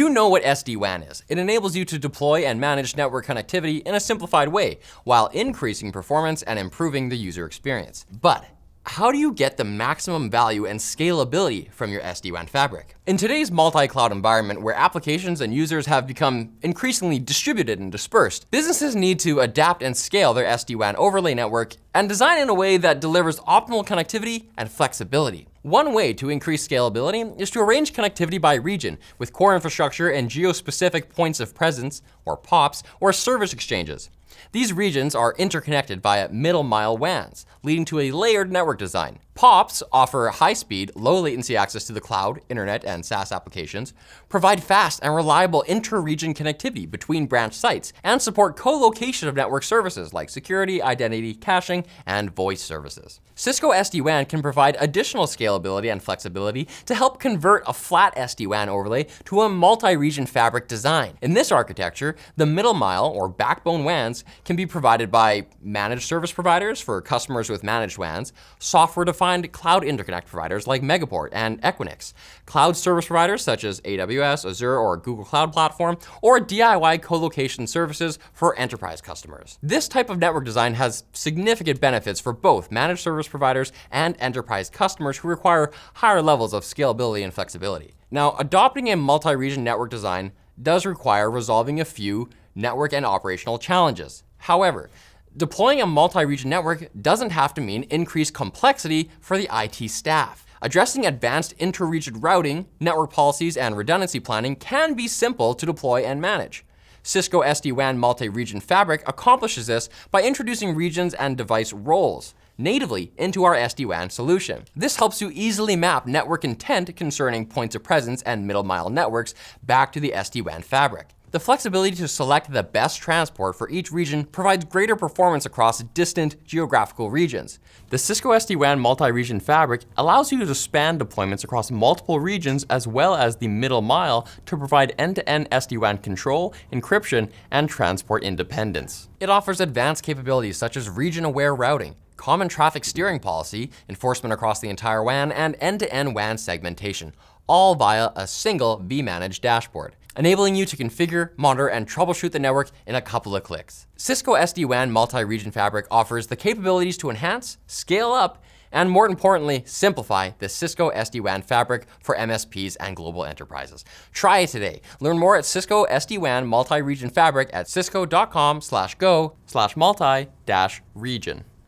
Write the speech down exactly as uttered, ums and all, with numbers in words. You know what S D WAN is. It enables you to deploy and manage network connectivity in a simplified way, while increasing performance and improving the user experience. But how do you get the maximum value and scalability from your S D WAN fabric? In today's multi-cloud environment where applications and users have become increasingly distributed and dispersed, businesses need to adapt and scale their S D WAN overlay network and design in a way that delivers optimal connectivity and flexibility. One way to increase scalability is to arrange connectivity by region with core infrastructure and geo-specific points of presence, or pops, or service exchanges. These regions are interconnected via middle-mile W A Ns, leading to a layered network design. pops offer high-speed, low-latency access to the cloud, internet, and SaaS applications, provide fast and reliable inter-region connectivity between branch sites, and support co-location of network services like security, identity, caching, and voice services. Cisco S D WAN can provide additional scalability and flexibility to help convert a flat S D WAN overlay to a multi-region fabric design. In this architecture, the middle-mile or backbone W A Ns can be provided by managed service providers for customers with managed W A Ns, software-defined cloud interconnect providers like Megaport and Equinix, cloud service providers such as A W S, Azure, or Google Cloud Platform, or D I Y co-location services for enterprise customers. This type of network design has significant benefits for both managed service providers and enterprise customers who require higher levels of scalability and flexibility. Now, adopting a multi-region network design does require resolving a few network and operational challenges. However, deploying a multi-region network doesn't have to mean increased complexity for the I T staff. Addressing advanced inter-region routing, network policies, and redundancy planning can be simple to deploy and manage. Cisco S D WAN multi-region fabric accomplishes this by introducing regions and device roles natively into our S D WAN solution. This helps you easily map network intent concerning points of presence and middle-mile networks back to the S D WAN fabric. The flexibility to select the best transport for each region provides greater performance across distant geographical regions. The Cisco S D WAN multi-region fabric allows you to span deployments across multiple regions as well as the middle mile to provide end-to-end S D WAN control, encryption, and transport independence. It offers advanced capabilities such as region-aware routing, common traffic steering policy, enforcement across the entire W A N, and end-to-end W A N segmentation, all via a single vManage dashboard, enabling you to configure, monitor, and troubleshoot the network in a couple of clicks. Cisco S D WAN multi-region fabric offers the capabilities to enhance, scale up, and more importantly, simplify the Cisco S D WAN fabric for M S Ps and global enterprises. Try it today. Learn more at Cisco S D WAN multi-region fabric at cisco dot com slash go slash multi dash region.